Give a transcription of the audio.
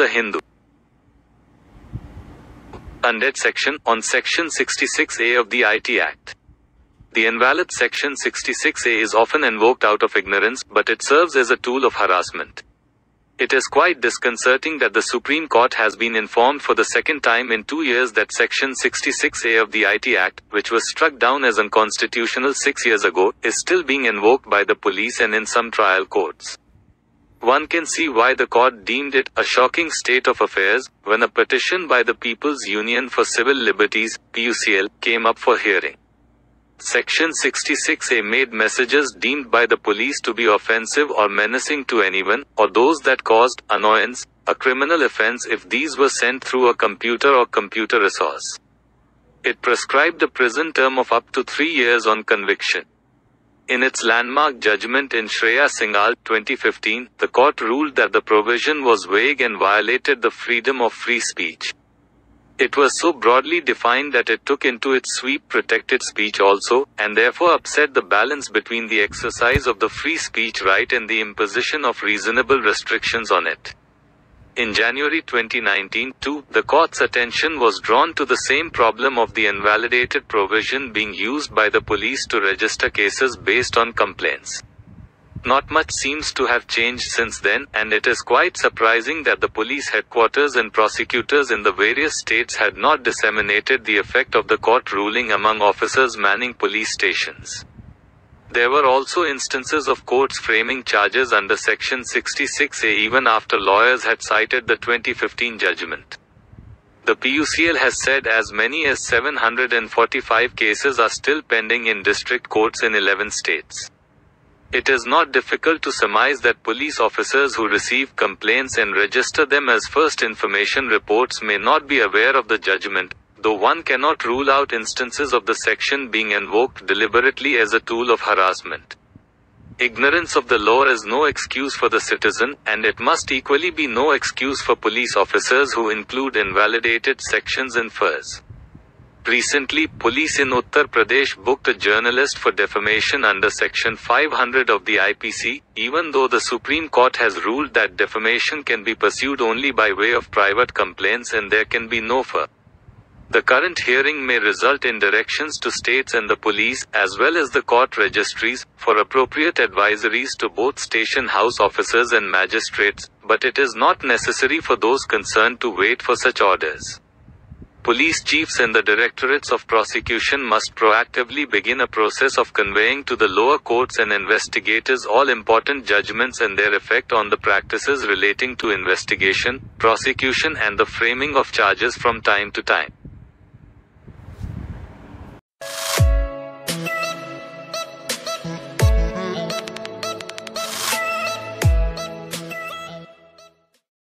The Hindu. Unread section on Section 66A of the IT Act. The invalid Section 66A is often invoked out of ignorance, but it serves as a tool of harassment. It is quite disconcerting that the Supreme Court has been informed for the second time in 2 years that Section 66A of the IT Act, which was struck down as unconstitutional 6 years ago, is still being invoked by the police and in some trial courts. One can see why the court deemed it a shocking state of affairs when a petition by the People's Union for Civil Liberties, PUCL, came up for hearing. Section 66A made messages deemed by the police to be offensive or menacing to anyone, or those that caused annoyance, a criminal offense if these were sent through a computer or computer resource. It prescribed a prison term of up to 3 years on conviction. In its landmark judgment in Shreya Singhal, 2015, the court ruled that the provision was vague and violated the freedom of free speech. It was so broadly defined that it took into its sweep protected speech also, and therefore upset the balance between the exercise of the free speech right and the imposition of reasonable restrictions on it. In January 2019, too, the court's attention was drawn to the same problem of the invalidated provision being used by the police to register cases based on complaints. Not much seems to have changed since then, and it is quite surprising that the police headquarters and prosecutors in the various states had not disseminated the effect of the court ruling among officers manning police stations. There were also instances of courts framing charges under Section 66A even after lawyers had cited the 2015 judgment. The PUCL has said as many as 745 cases are still pending in district courts in 11 states. It is not difficult to surmise that police officers who receive complaints and register them as first information reports may not be aware of the judgment, though one cannot rule out instances of the section being invoked deliberately as a tool of harassment. Ignorance of the law is no excuse for the citizen, and it must equally be no excuse for police officers who include invalidated sections in FIRs. Recently, police in Uttar Pradesh booked a journalist for defamation under Section 500 of the IPC, even though the Supreme Court has ruled that defamation can be pursued only by way of private complaints and there can be no FIR. The current hearing may result in directions to states and the police, as well as the court registries, for appropriate advisories to both station house officers and magistrates, but it is not necessary for those concerned to wait for such orders. Police chiefs and the directorates of prosecution must proactively begin a process of conveying to the lower courts and investigators all important judgments and their effect on the practices relating to investigation, prosecution, and the framing of charges from time to time.